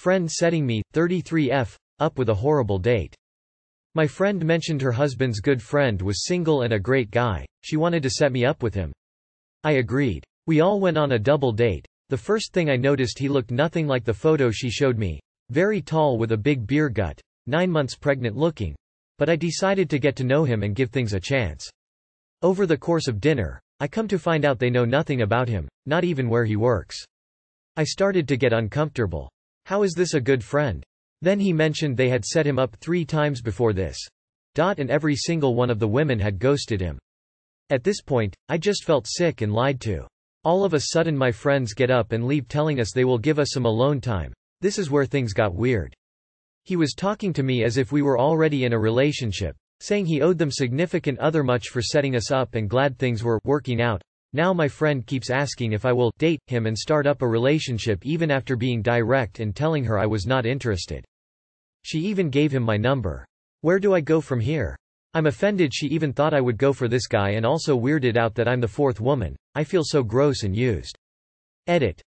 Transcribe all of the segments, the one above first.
Friend setting me, 33f, up with a horrible date. My friend mentioned her husband's good friend was single and a great guy. She wanted to set me up with him. I agreed. We all went on a double date. The first thing I noticed, he looked nothing like the photo she showed me. Very tall with a big beer gut, 9 months pregnant looking. But I decided to get to know him and give things a chance. Over the course of dinner, I come to find out they know nothing about him, not even where he works. I started to get uncomfortable. How is this a good friend? Then he mentioned they had set him up 3 times before this. And every single one of the women had ghosted him. At this point, I just felt sick and lied to. All of a sudden my friends get up and leave, telling us they will give us some alone time. This is where things got weird. He was talking to me as if we were already in a relationship, saying he owed them significant other much for setting us up and glad things were working out. Now my friend keeps asking if I will date him and start up a relationship, even after being direct and telling her I was not interested. She even gave him my number. Where do I go from here? I'm offended she even thought I would go for this guy, and also weirded out that I'm the 4th woman. I feel so gross and used. Edit.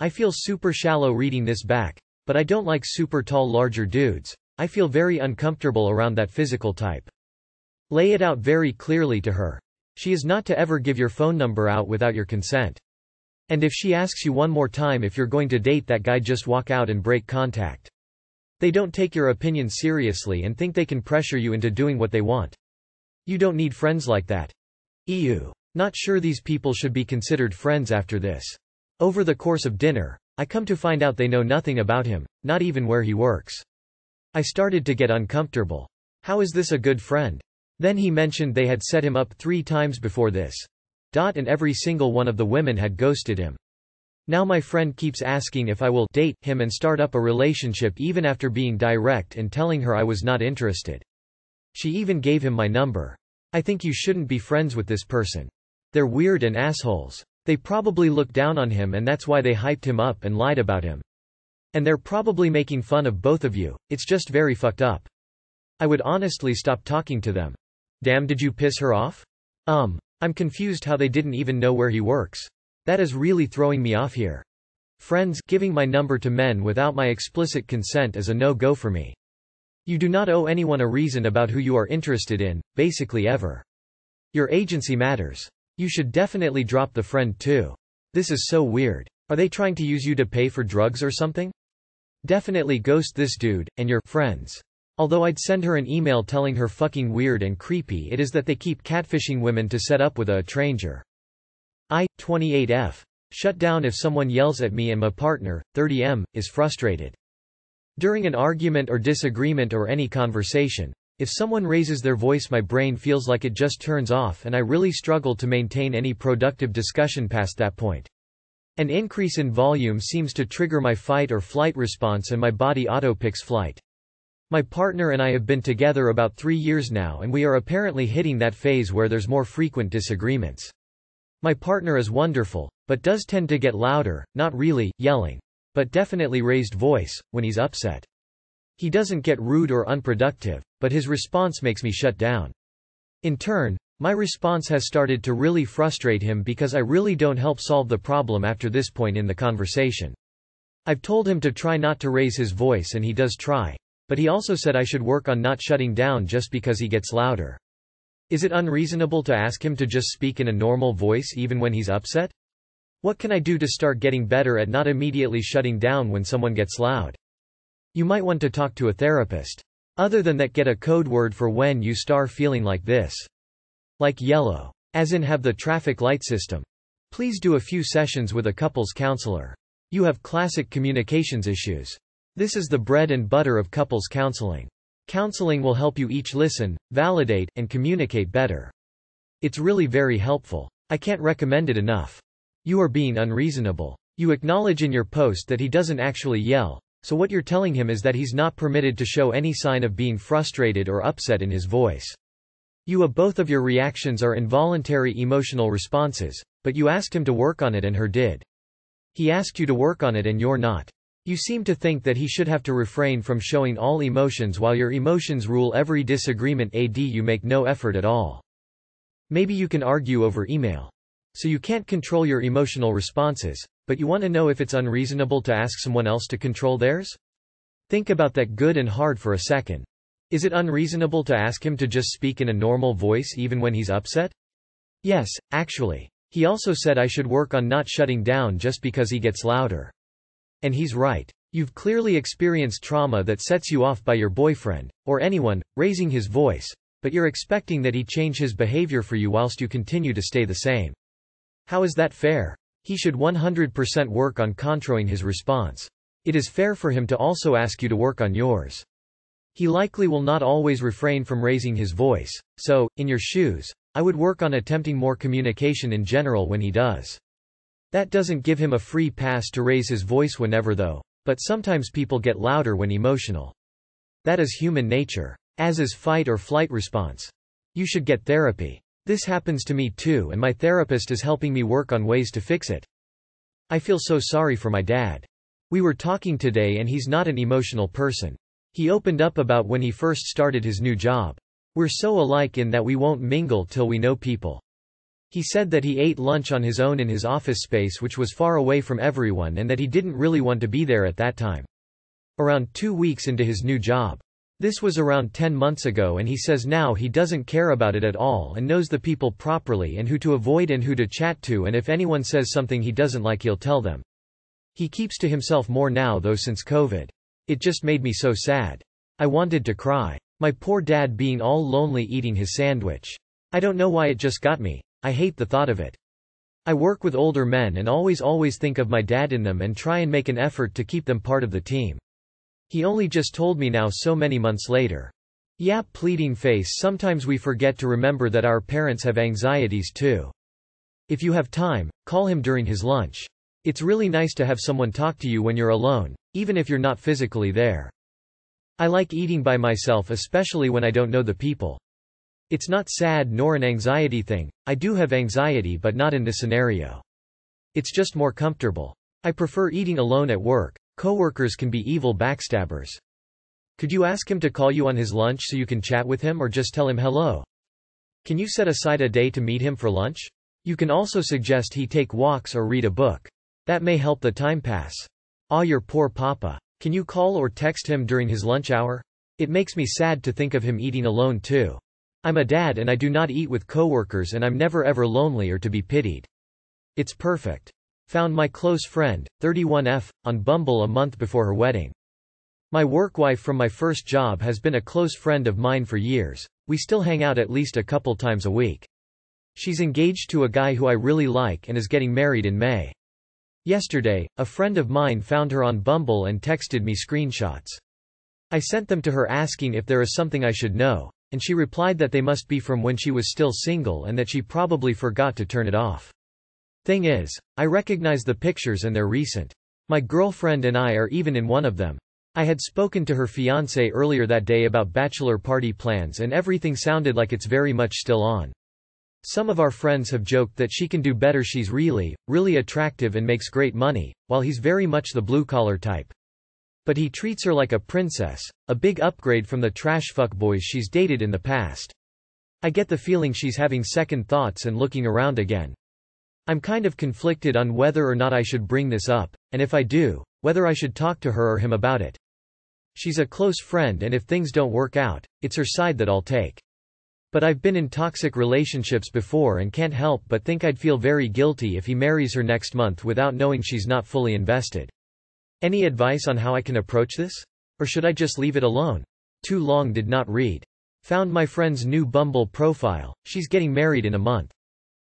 I feel super shallow reading this back, but I don't like super tall larger dudes. I feel very uncomfortable around that physical type. Lay it out very clearly to her. She is not to ever give your phone number out without your consent. And if she asks you one more time if you're going to date that guy, just walk out and break contact. They don't take your opinion seriously and think they can pressure you into doing what they want. You don't need friends like that. Ew. Not sure these people should be considered friends after this. Over the course of dinner, I come to find out they know nothing about him, not even where he works. I started to get uncomfortable. How is this a good friend? Then he mentioned they had set him up 3 times before this. And every single one of the women had ghosted him. Now my friend keeps asking if I will date him and start up a relationship, even after being direct and telling her I was not interested. She even gave him my number. I think you shouldn't be friends with this person. They're weird and assholes. They probably look down on him, and that's why they hyped him up and lied about him. And they're probably making fun of both of you. It's just very fucked up. I would honestly stop talking to them. Damn, did you piss her off? I'm confused how they didn't even know where he works. That is really throwing me off here. Friends, giving my number to men without my explicit consent is a no-go for me. You do not owe anyone a reason about who you are interested in, basically ever. Your agency matters. You should definitely drop the friend too. This is so weird. Are they trying to use you to pay for drugs or something? Definitely ghost this dude, and your friends. Although I'd send her an email telling her fucking weird and creepy it is that they keep catfishing women to set up with a stranger. I, 28f, shut down if someone yells at me, and my partner, 30m, is frustrated. During an argument or disagreement or any conversation, if someone raises their voice, my brain feels like it just turns off, and I really struggle to maintain any productive discussion past that point. An increase in volume seems to trigger my fight or flight response, and my body auto-picks flight. My partner and I have been together about 3 years now, and we are apparently hitting that phase where there's more frequent disagreements. My partner is wonderful, but does tend to get louder, not really yelling, but definitely raised voice, when he's upset. He doesn't get rude or unproductive, but his response makes me shut down. In turn, my response has started to really frustrate him because I really don't help solve the problem after this point in the conversation. I've told him to try not to raise his voice, and he does try. But he also said I should work on not shutting down just because he gets louder. Is it unreasonable to ask him to just speak in a normal voice even when he's upset? What can I do to start getting better at not immediately shutting down when someone gets loud? You might want to talk to a therapist. Other than that, get a code word for when you start feeling like this. Like yellow. As in have the traffic light system. Please do a few sessions with a couples counselor. You have classic communications issues. This is the bread and butter of couples counseling. Counseling will help you each listen, validate, and communicate better. It's really very helpful. I can't recommend it enough. You are being unreasonable. You acknowledge in your post that he doesn't actually yell, so what you're telling him is that he's not permitted to show any sign of being frustrated or upset in his voice. Both of your reactions are involuntary emotional responses, but you asked him to work on it and her did. He asked you to work on it and you're not. You seem to think that he should have to refrain from showing all emotions while your emotions rule every disagreement. You make no effort at all. Maybe you can argue over email. So you can't control your emotional responses, but you want to know if it's unreasonable to ask someone else to control theirs? Think about that good and hard for a second. Is it unreasonable to ask him to just speak in a normal voice even when he's upset? Yes, actually. He also said I should work on not shutting down just because he gets louder. And he's right. You've clearly experienced trauma that sets you off by your boyfriend, or anyone, raising his voice, but you're expecting that he change his behavior for you whilst you continue to stay the same. How is that fair? He should 100% work on controlling his response. It is fair for him to also ask you to work on yours. He likely will not always refrain from raising his voice, so, in your shoes, I would work on attempting more communication in general when he does. That doesn't give him a free pass to raise his voice whenever though, but sometimes people get louder when emotional. That is human nature, as is fight or flight response. You should get therapy. This happens to me too, and my therapist is helping me work on ways to fix it. I feel so sorry for my dad. We were talking today and he's not an emotional person. He opened up about when he first started his new job. We're so alike in that we won't mingle till we know people. He said that he ate lunch on his own in his office space, which was far away from everyone, and that he didn't really want to be there at that time. Around 2 weeks into his new job. This was around 10 months ago, and he says now he doesn't care about it at all and knows the people properly and who to avoid and who to chat to, and if anyone says something he doesn't like he'll tell them. He keeps to himself more now though since COVID. It just made me so sad. I wanted to cry. My poor dad being all lonely eating his sandwich. I don't know why, it just got me. I hate the thought of it. I work with older men and always think of my dad in them and try and make an effort to keep them part of the team. He only just told me now so many months later. Yeah, pleading face. Sometimes we forget to remember that our parents have anxieties too. If you have time, call him during his lunch. It's really nice to have someone talk to you when you're alone, even if you're not physically there. I like eating by myself, especially when I don't know the people. It's not sad nor an anxiety thing. I do have anxiety, but not in this scenario. It's just more comfortable. I prefer eating alone at work. Coworkers can be evil backstabbers. Could you ask him to call you on his lunch so you can chat with him, or just tell him hello? Can you set aside a day to meet him for lunch? You can also suggest he take walks or read a book. That may help the time pass. Ah, your poor papa. Can you call or text him during his lunch hour? It makes me sad to think of him eating alone too. I'm a dad and I do not eat with coworkers, and I'm never ever lonely or to be pitied. It's perfect. Found my close friend, 31F, on Bumble a month before her wedding. My work wife from my first job has been a close friend of mine for years. We still hang out at least a couple times a week. She's engaged to a guy who I really like and is getting married in May. Yesterday, a friend of mine found her on Bumble and texted me screenshots. I sent them to her asking if there is something I should know, and she replied that they must be from when she was still single and that she probably forgot to turn it off. Thing is, I recognize the pictures and they're recent. My girlfriend and I are even in one of them. I had spoken to her fiancé earlier that day about bachelor party plans, and everything sounded like it's very much still on. Some of our friends have joked that she can do better. She's really attractive and makes great money, while he's very much the blue-collar type. But he treats her like a princess, a big upgrade from the trash fuckboys she's dated in the past. I get the feeling she's having second thoughts and looking around again. I'm kind of conflicted on whether or not I should bring this up, and if I do, whether I should talk to her or him about it. She's a close friend, and if things don't work out, it's her side that I'll take. But I've been in toxic relationships before and can't help but think I'd feel very guilty if he marries her next month without knowing she's not fully invested. Any advice on how I can approach this? Or should I just leave it alone? Too long did not read. Found my friend's new Bumble profile. She's getting married in a month.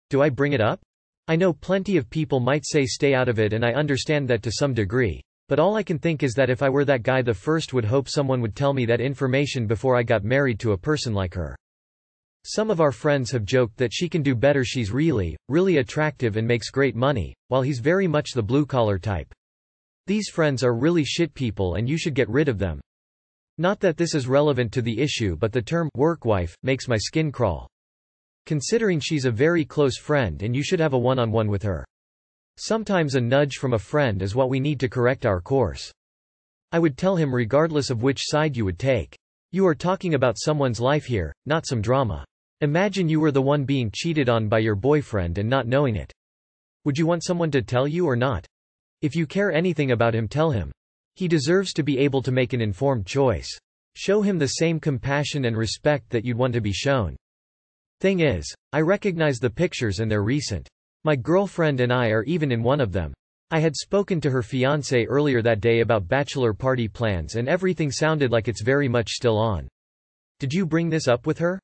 Do I bring it up? I know plenty of people might say stay out of it, and I understand that to some degree. But all I can think is that if I were that guy, the first would hope someone would tell me that information before I got married to a person like her. Some of our friends have joked that she can do better. She's really attractive and makes great money, while he's very much the blue-collar type. These friends are really shit people, and you should get rid of them. Not that this is relevant to the issue, but the term work wife makes my skin crawl. Considering she's a very close friend, and you should have a one-on-one with her. Sometimes a nudge from a friend is what we need to correct our course. I would tell him regardless of which side you would take. You are talking about someone's life here, not some drama. Imagine you were the one being cheated on by your boyfriend and not knowing it. Would you want someone to tell you or not? If you care anything about him, tell him. He deserves to be able to make an informed choice. Show him the same compassion and respect that you'd want to be shown. Thing is, I recognize the pictures and they're recent. My girlfriend and I are even in one of them. I had spoken to her fiancé earlier that day about bachelor party plans and everything sounded like it's very much still on. Did you bring this up with her?